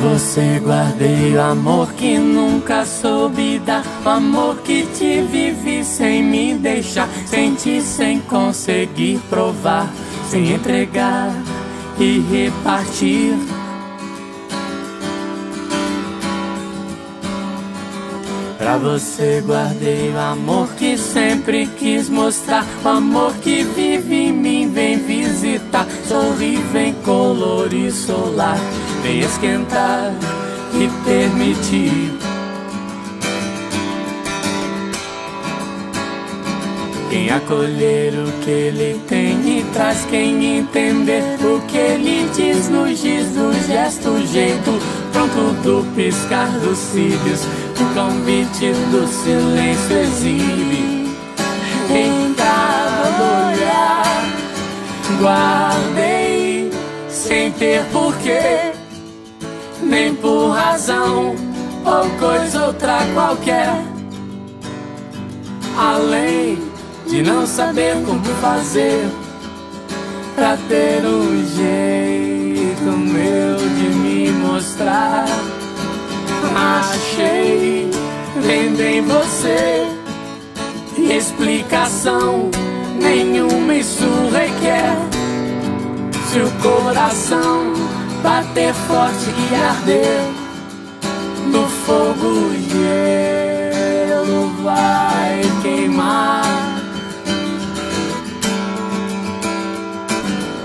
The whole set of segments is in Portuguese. você guardei o amor que nunca soube dar, o amor que te vivi sem me deixar, senti sem conseguir provar, sem entregar e repartir. Pra você guardei o amor que sempre quis mostrar, o amor que vive em mim, vem visitar, sorri, vem colorir solar, vem esquentar e permitir. Quem acolher o que ele tem e traz, quem entender o que ele diz no giz, no gesto, jeito pronto do piscar dos cílios, o convite do silêncio exibe em cada olhar. Guardei sem ter porquê, nem por razão ou coisa outra qualquer, além de não saber como fazer pra ter um jeito meu de me mostrar. Achei vendo em você explicação nenhuma, isso requer. Se o coração bater forte e arder, no fogo o gelo vai queimar.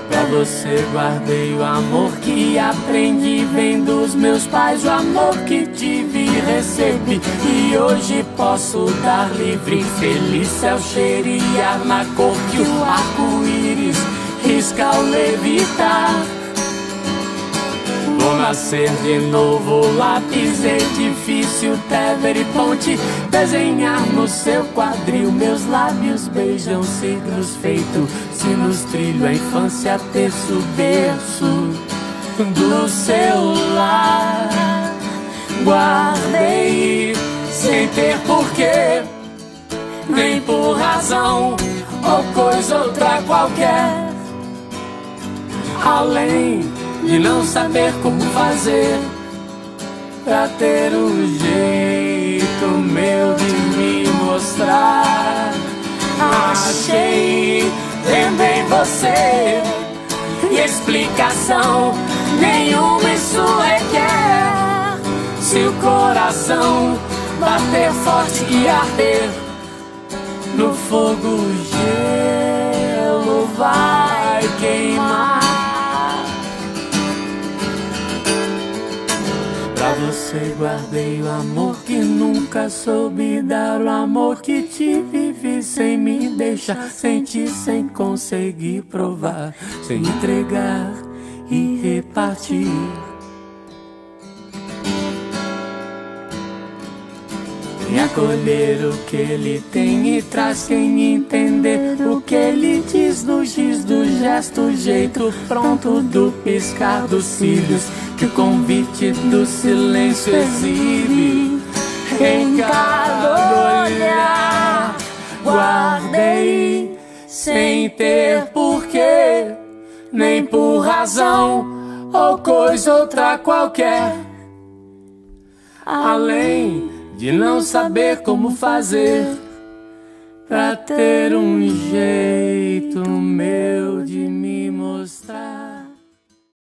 Pra você guardei o amor que aprendi, vem dos meus pais, o amor que tive e recebi, e hoje posso dar livre. Feliz é o cheirar na cor que o arco-íris risca ao levitar. Vou nascer de novo, lápis, edifício, Tévere e ponte, desenhar no seu quadril, meus lábios beijam signos feitos, sinos trilho, a infância terço, berço do seu lar. Guardei sem ter porquê, nem por razão ou coisa outra qualquer, além de não saber como fazer pra ter um jeito meu de me mostrar. Achei também você e explicação nenhuma isso requer. Se o coração bater forte e arder, no fogo o gelo vai queimar. Pra você guardei o amor que nunca soube dar, o amor que te vivi sem me deixar, senti sem conseguir provar, sem entregar e repartir. Quem acolher o que ele tem e traz, quem entender o que ele diz no giz, do gesto, jeito pronto do piscar dos cílios, que o convite do silêncio exibe em cada olhar. Guardei sem ter porquê, nem por razão ou coisa outra qualquer, além de não saber como fazer pra ter um jeito.